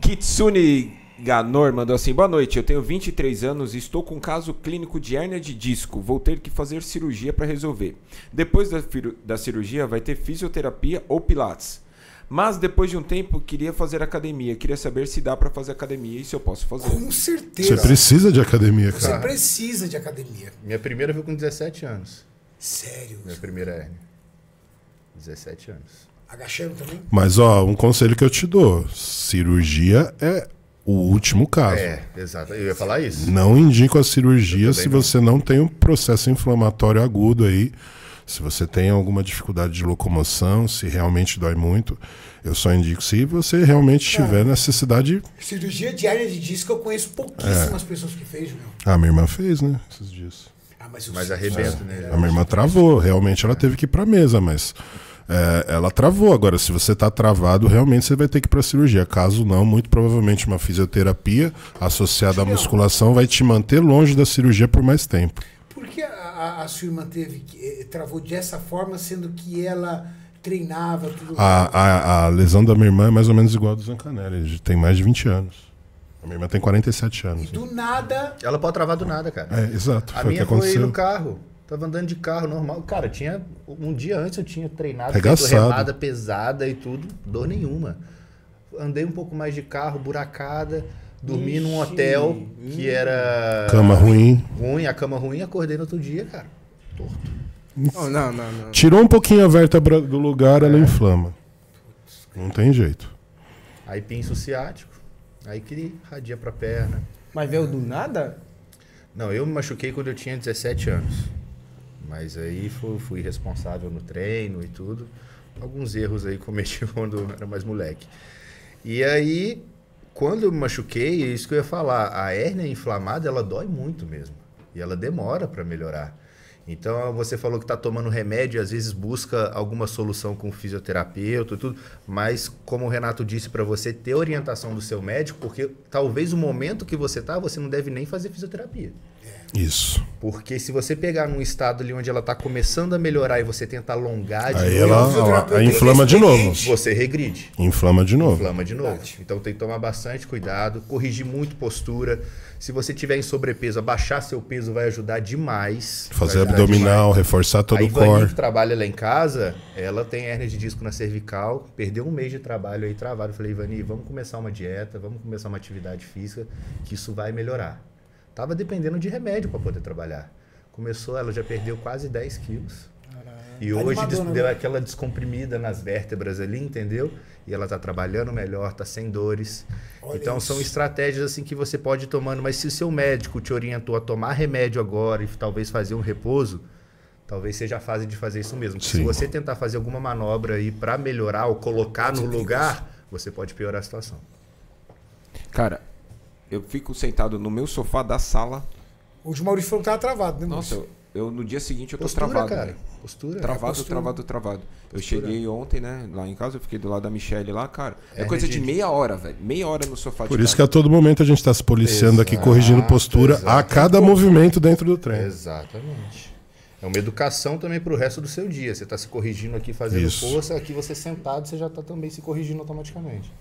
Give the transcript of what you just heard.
Kitsune Ganor mandou assim: boa noite, eu tenho 23 anos e estou com um caso clínico de hérnia de disco. Vou ter que fazer cirurgia para resolver. Depois da cirurgia vai ter fisioterapia ou pilates. Mas depois de um tempo queria fazer academia. Queria saber se dá para fazer academia e se eu posso fazer. Com certeza. Você precisa de academia, cara. Você precisa de academia. Minha primeira veio com 17 anos. Sério? Minha primeira hérnia. 17 anos. Agachando também? Mas ó, um conselho que eu te dou. Cirurgia é o último caso. É, exato. Eu ia falar isso. Não indico a cirurgia se você não tem um processo inflamatório agudo aí. Se você tem alguma dificuldade de locomoção, se realmente dói muito, eu só indico se você realmente tiver necessidade. Cirurgia de hérnia de disco eu conheço pouquíssimas pessoas que fez, meu. A minha irmã fez, né? Esses dias. Ah, mas arrebenta, né? A minha irmã travou. Realmente ela teve que ir pra mesa, mas ela travou. Agora, se você tá travado, realmente você vai ter que ir pra cirurgia. Caso não, muito provavelmente uma fisioterapia associada à musculação vai te manter longe da cirurgia por mais tempo. Por que a sua irmã travou dessa forma, sendo que ela treinava? Tudo a lesão da minha irmã é mais ou menos igual a do Zancanelli. Tem mais de 20 anos. A minha irmã tem 47 anos. E do nada... Ela pode travar do nada, cara. É, exato. A minha foi no carro. Tava andando de carro normal. Cara, tinha, um dia antes eu tinha treinado, feito remada pesada e tudo. Dor nenhuma. Andei um pouco mais de carro, buracada... Dormi num hotel que era... Cama ruim. A cama ruim, acordei no outro dia, cara. Torto. Não, não, não, não. Tirou um pouquinho a vértebra do lugar, ela inflama. Não tem jeito. Aí pinço ciático, aí que radia pra perna. Mas veio do nada? Não, eu me machuquei quando eu tinha 17 anos. Mas aí fui responsável no treino e tudo. Alguns erros aí cometi quando era mais moleque. E aí... Quando eu me machuquei, é isso que eu ia falar, a hérnia inflamada, ela dói muito mesmo. E ela demora para melhorar. Então, você falou que está tomando remédio, às vezes busca alguma solução com o fisioterapeuta e tudo, mas como o Renato disse para você, ter orientação do seu médico, porque talvez o momento que você está, você não deve nem fazer fisioterapia. Isso. Porque se você pegar num estado ali onde ela está começando a melhorar e você tentar alongar... Aí ela inflama de novo. Você regride. Inflama de novo. Inflama de novo. Então tem que tomar bastante cuidado, corrigir muito postura. Se você tiver em sobrepeso, abaixar seu peso vai ajudar demais. Fazer abdominal, reforçar todo o corpo. A Ivani que trabalha lá em casa, ela tem hérnia de disco na cervical, perdeu um mês de trabalho aí travado. Eu falei, Ivani, vamos começar uma dieta, vamos começar uma atividade física, que isso vai melhorar. Tava dependendo de remédio para poder trabalhar. Começou, ela já perdeu quase 10 quilos. Caralho. E hoje deu aquela descomprimida nas vértebras ali, entendeu? E ela tá trabalhando melhor, tá sem dores. Olha então isso. São estratégias assim que você pode ir tomando. Mas se o seu médico te orientou a tomar remédio agora e talvez fazer um repouso, talvez seja a fase de fazer isso mesmo. Se você tentar fazer alguma manobra aí para melhorar ou colocar no lugar, você pode piorar a situação. Cara... Eu fico sentado no meu sofá da sala. Hoje o Maurício falou que tava travado, né? Nossa, eu no dia seguinte eu tô travado. Cara. Postura, travado. Eu cheguei ontem, né? Lá em casa, eu fiquei do lado da Michelle lá, cara. É coisa de meia hora, velho. Meia hora no sofá. Por isso que a todo momento a gente tá se policiando aqui, corrigindo postura a cada movimento dentro do treino. Exatamente. É uma educação também pro resto do seu dia. Você tá se corrigindo aqui, fazendo força. Aqui você sentado, você já tá também se corrigindo automaticamente.